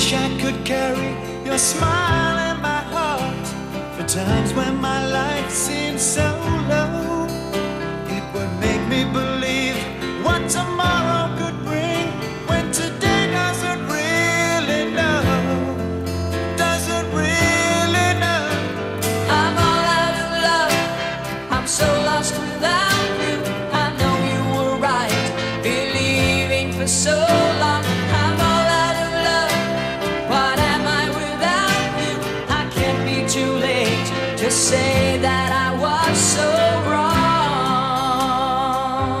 wish I could carry your smile in my heart for times when my life seems so low. It would make me believe what tomorrow could bring when today doesn't really know, doesn't really know. I'm all out of love, I'm so lost without you. I know you were right, believing for so long. Say that I was so wrong.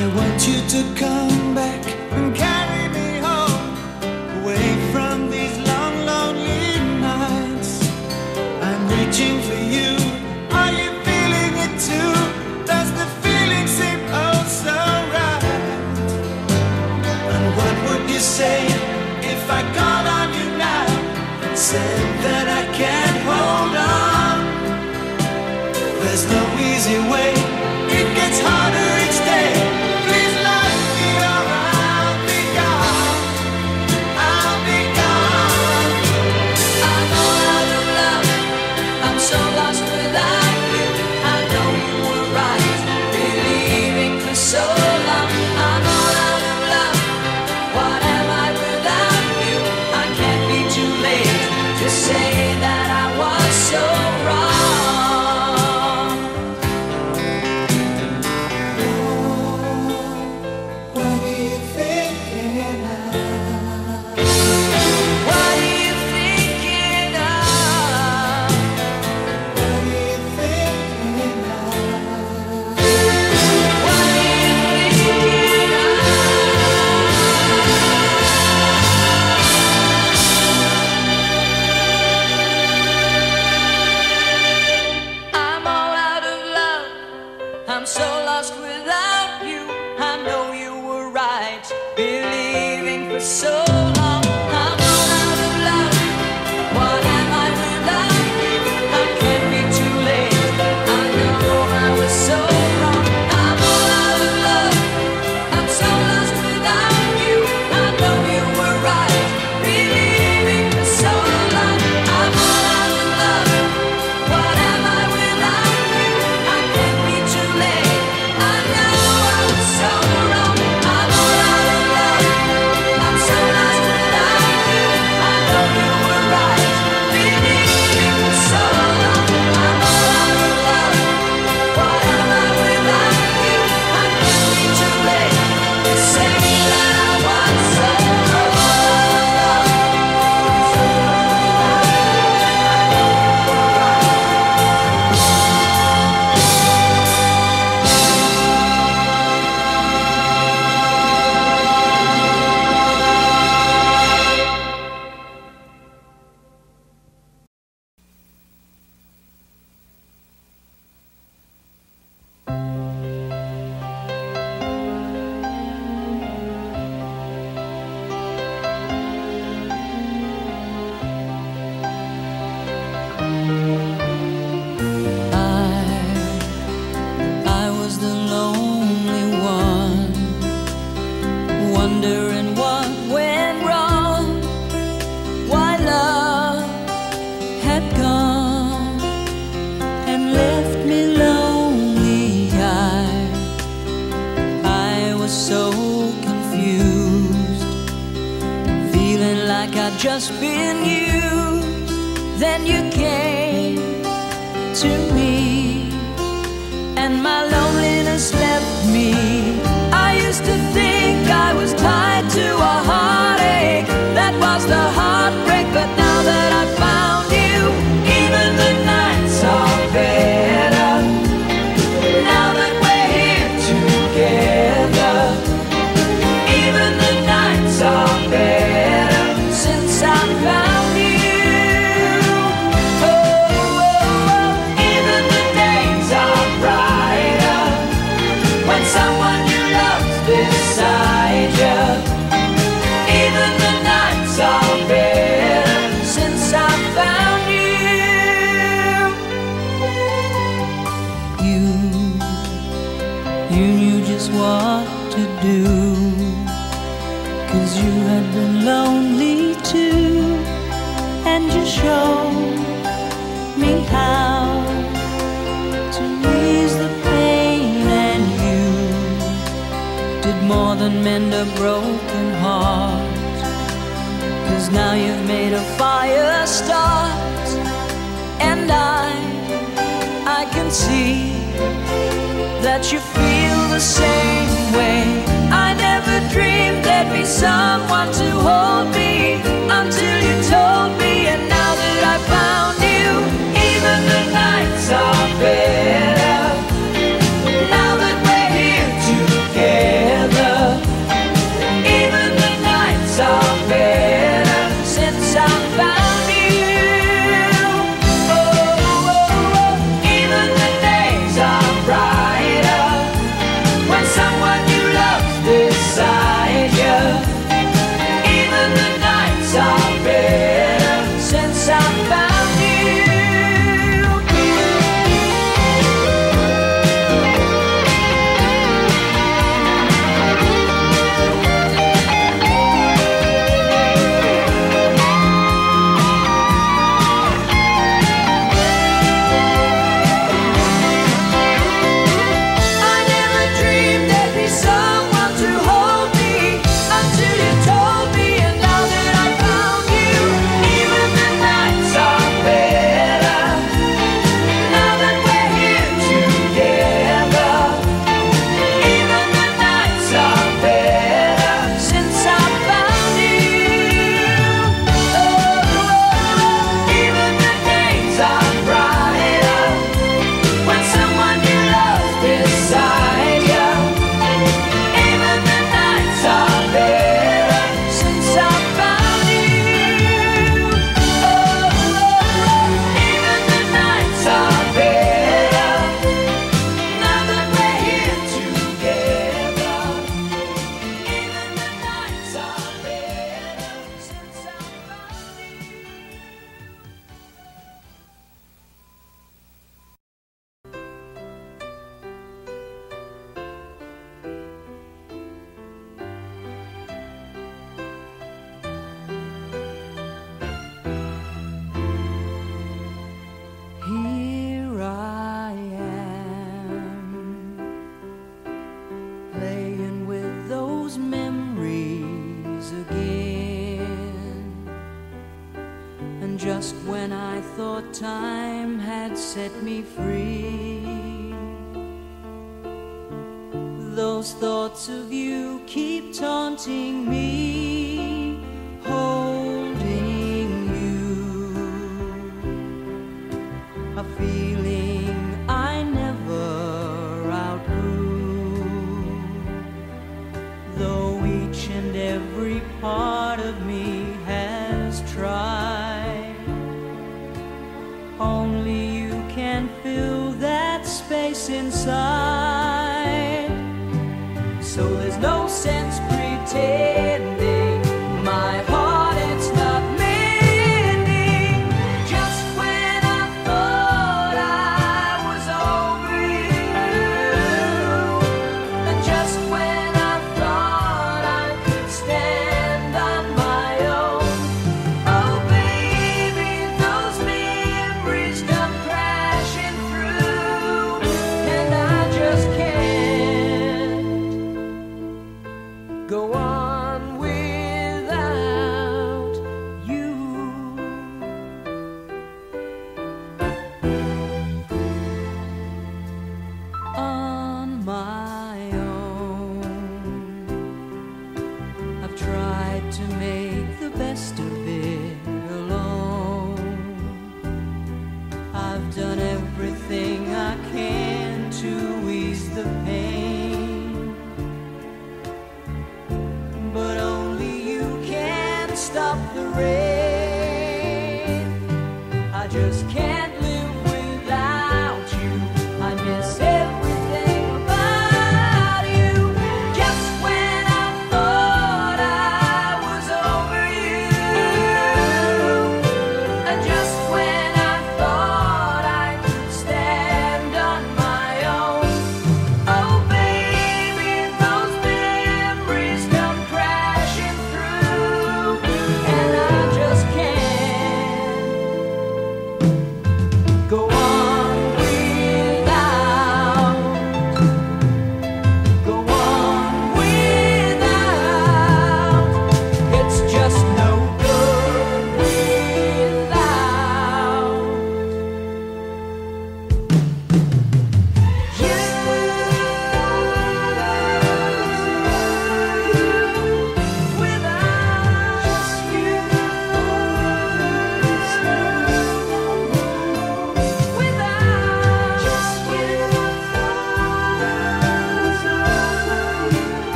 I want you to come back and carry me home, away from these long, lonely nights. I'm reaching for you. Are you feeling it too? Does the feeling seem oh so right? And what would you say if I called on you now and said that I can't hold on? There's no easy way, it gets harder each day. Please love me or I'll be gone, I'll be gone. I'm all out of love, I'm so lost without you. I know you were right, believing for so long. I'm all out of love, what am I without you? I can't be too late to say that I was so wrong. Oh, what are you thinking of? What are you thinking of? What are you thinking of? What are you thinking of? I'm all out of love, I'm so lost without you. I know you were right, believing for so long. I'm all out of love, what am I without you? I can't be too late, I know I was so wrong. I'm all out of love, I'm so lost without you. I know you were right, believing for so long. I'm all out of love, what am I without you? I can't be too late, I know I was so wrong. I'm all out of love, I'm so lost without you. I know you were right, believing for so long. I'm all out of love, what am I without you? I can't be too late to say that I was so wrong. I was the lonely one, wondering what went wrong, why love had gone and left me lonely. I was so confused, feeling like I'd just been used. Then you came to me and my loneliness left me. I used to think I was tied to a heartache that was the heartbreak, but now that I found you, even the nights are better. Now that we're here together, even the nights are better since I found you. Oh, oh, oh. Even the days are brighter when someone you love's beside. 'Cause you had been lonely too, and you showed me how to ease the pain, and you did more than mend a broken heart. 'Cause now you've made a fire start, and I can see that you feel the same way. I never dreamed there'd be someone to hold me until you told me, and now that I found you, even the nights are better. Now that we're here together, even the nights are better since I found you.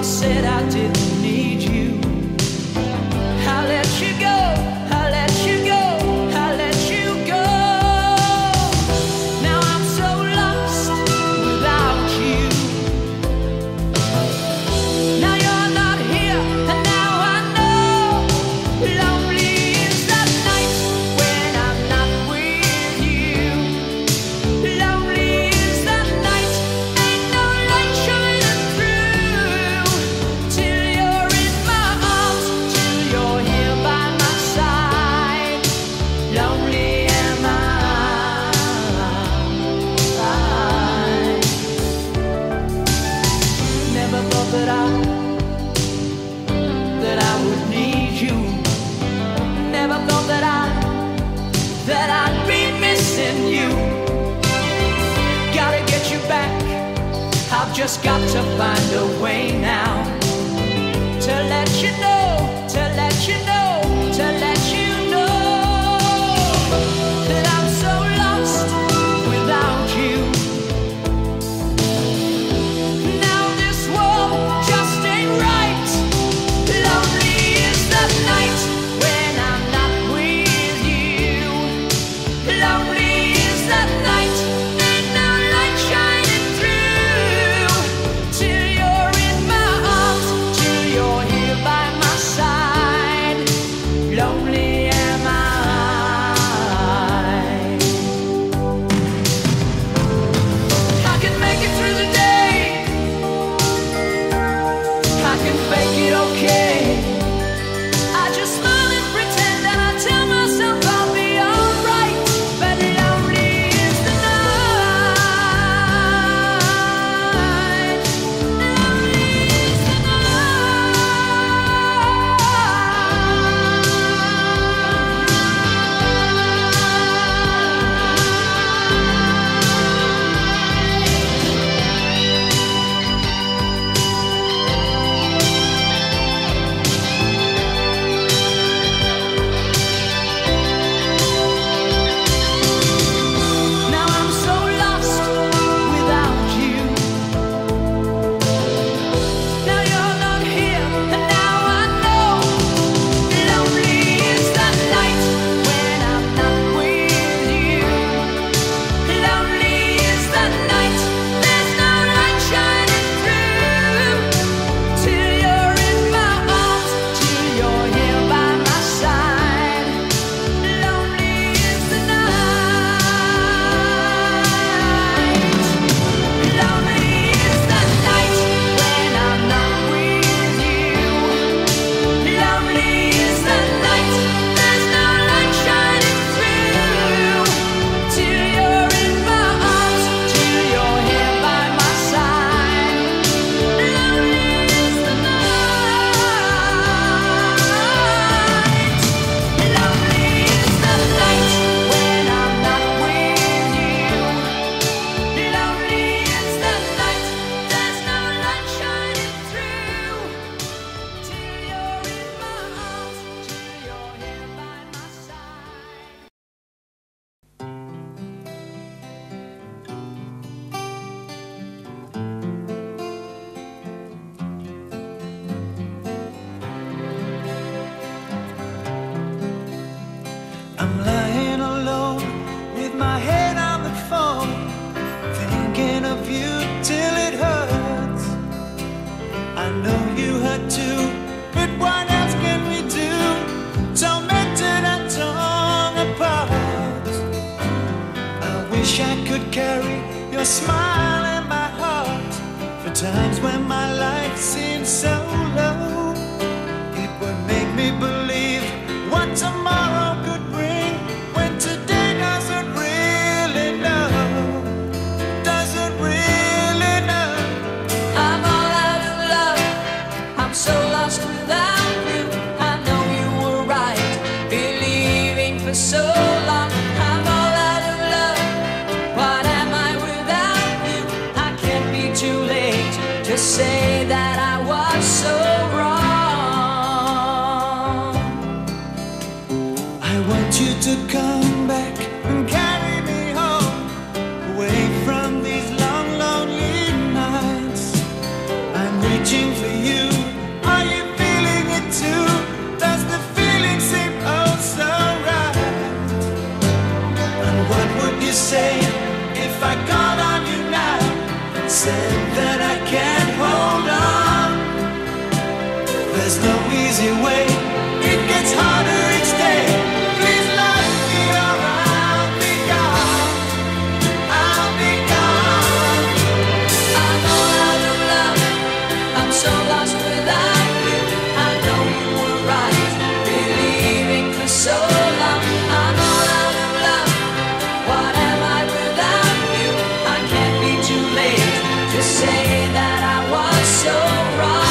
I said I didn't need you. I let you go, I let you go, I let you go. Now I'm so lost without you. Now you're not here, and now I know lonely is the night when I'm not with you. Lonely is the night, ain't no light shining through. Till you're in my arms, till you're here by my side. Lonely am I. Never thought that I would need you. Never thought that I'd be missing you. Gotta get you back. I've just got to find a way now to let you know, to let you know, to let you know that I'm so lost without you. Now this world just ain't right. Lonely is the night when I'm not with you. Lonely is the night, ain't no light shining through. Till you're in my arms, till you're here by my side. Lonely am I. I can make it through the day. I can fake it okay. I just smile and pretend, and I tell myself I'll be alright. But lonely is the night. Lonely is the night. Now I'm so lost without you. Now you're not here, and now I know lonely is the night when I'm not with you. Lonely is the night, there's no light shining through. Till you're in my arms, till you're here by my side. Lonely is the night. Lonely is the night when I'm not with you. Lonely is the night, there's no light shining through. Till you're in my arms, till you're here by my side. Lonely is the night. Lonely is the night when I'm not with you. Lonely is the night, there's no light shining through. Till you're in my arms, till you're here by my side. I'm lying alone with my head on the phone, thinking of you till it hurts. I know you hurt too, but what else can we do? Tormented and torn apart. I wish I could carry your smile in my heart for times when my life seems so low. It would make me believe what tomorrow could bring when today doesn't really know. Doesn't really know. I'm all out of love, I'm so lost without you. I know you were right, believing for so long. I'm all out of love, what am I without you? I can't be too late to say that I was so wrong. I want you to come back and carry me home, away from these long, lonely nights. I'm reaching for you said that I can't hold on. There's no easy way, it gets harder each day. Please love me or I'll be gone, I'll be gone. I know I don't love you, I'm so lost without you. I know you were right, believing for so long. I know I don't love you, what am I without you? I can't be too late to say that I was so wrong.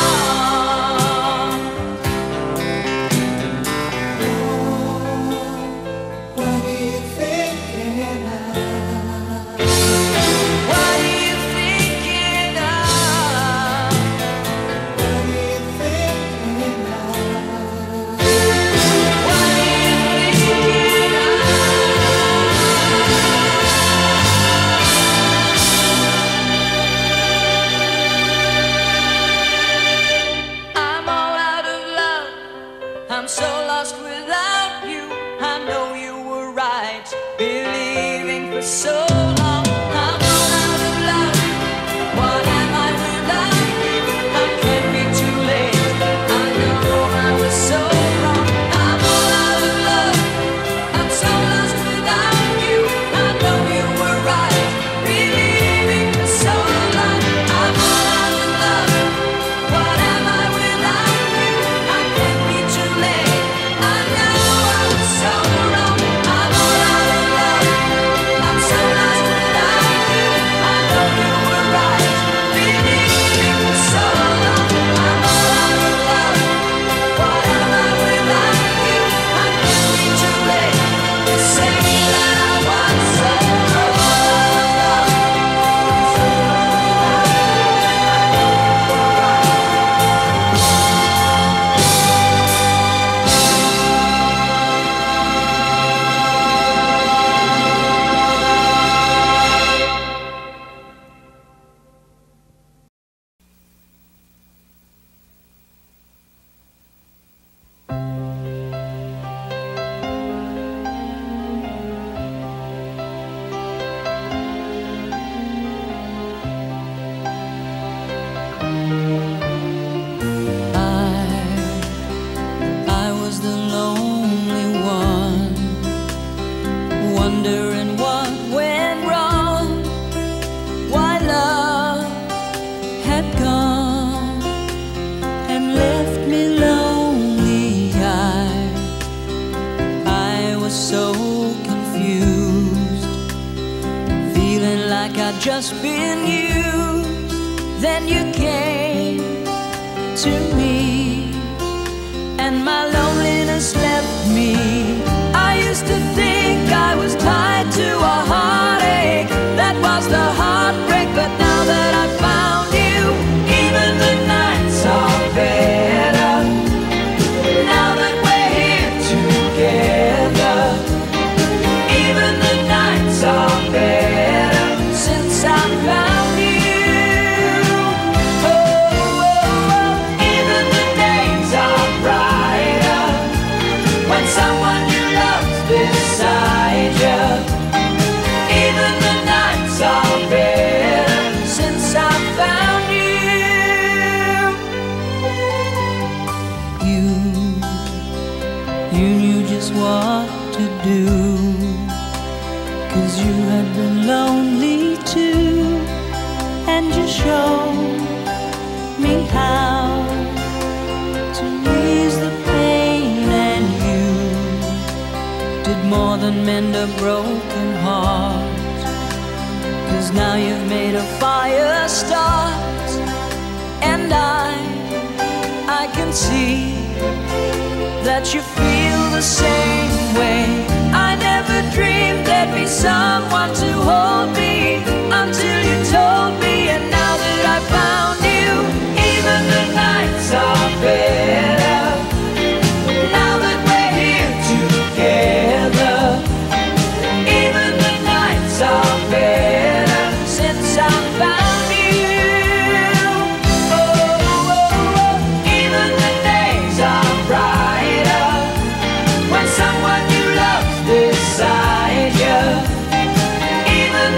Even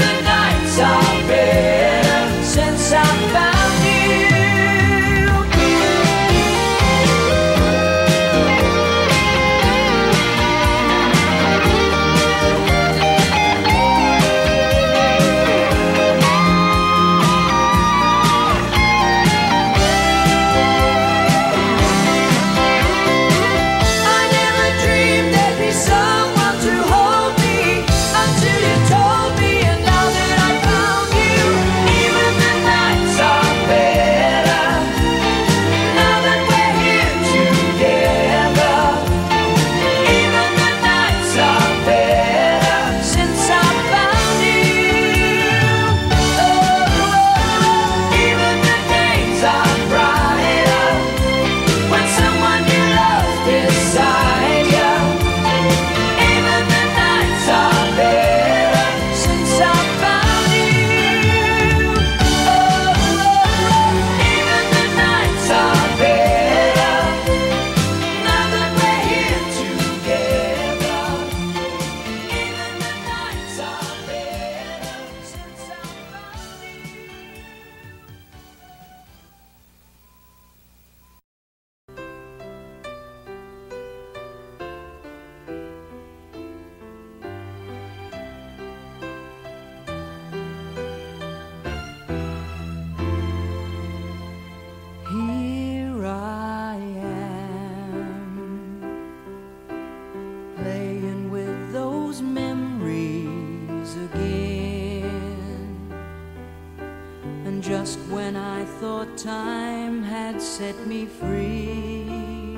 when I thought time had set me free.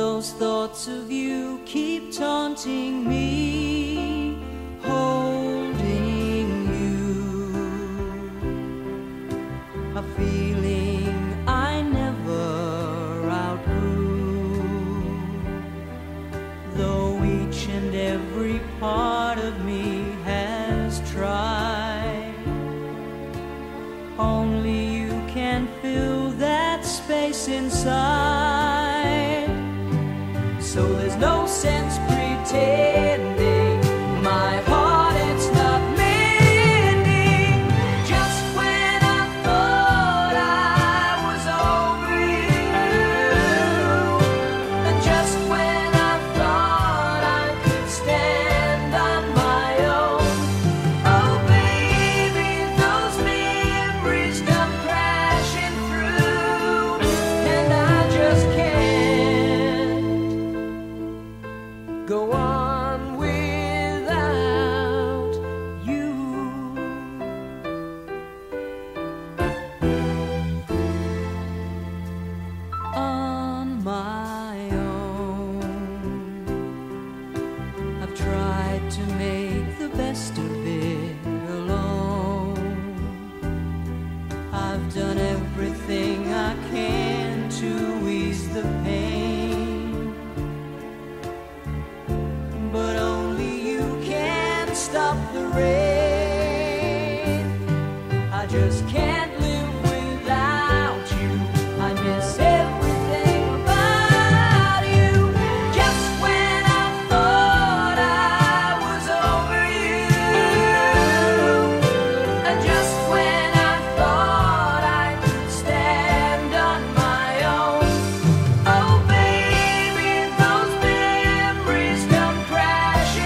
Those thoughts of you keep taunting me, holding you, a feeling I never outgrew, though each and every part of me has tried. Only you can fill that space inside. So there's no sense pretending, my heart, it's not mending. Just when I thought I was over you, and just when I thought I could stand on my own, oh baby, those memories come crashing through, and I just can't go on without you. On my own, I've tried to make the best of it alone. I've done everything I can to ease the pain, but only you can stop the rain. I just can't live without you. I miss everything about you. Just when I thought I was over you, and just when I thought I could stand on my own, oh baby, those memories come without you.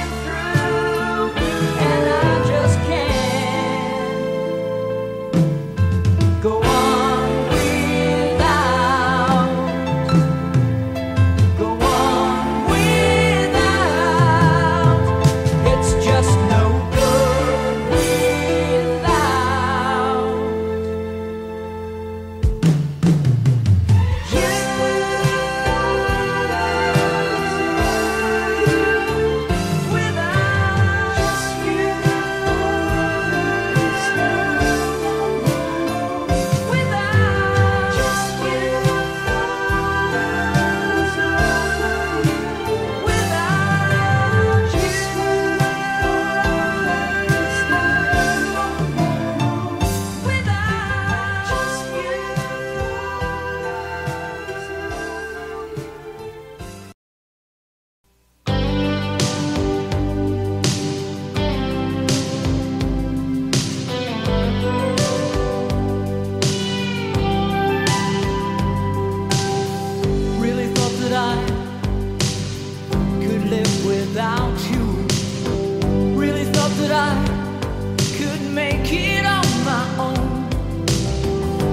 Really thought that I could make it on my own.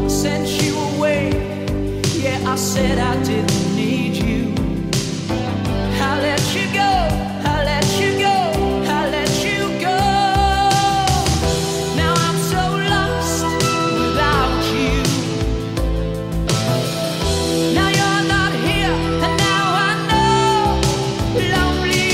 Sent you away, yeah, I said I didn't need you. I let you go, I let you go, I let you go. Now I'm so lost without you. Now you're not here, and now I know lonely.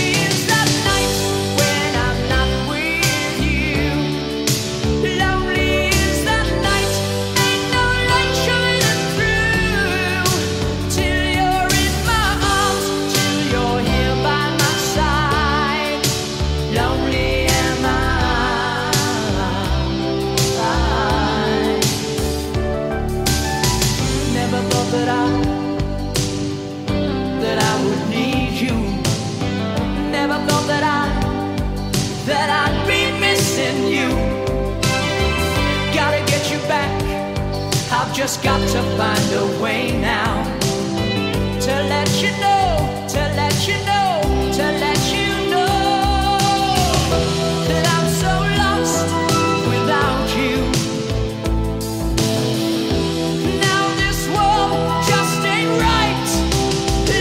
I've just got to find a way now to let you know, to let you know, to let you know that I'm so lost without you. Now this world just ain't right.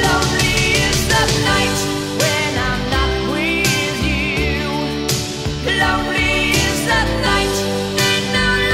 Lonely is the night when I'm not with you. Lonely is the night, ain't no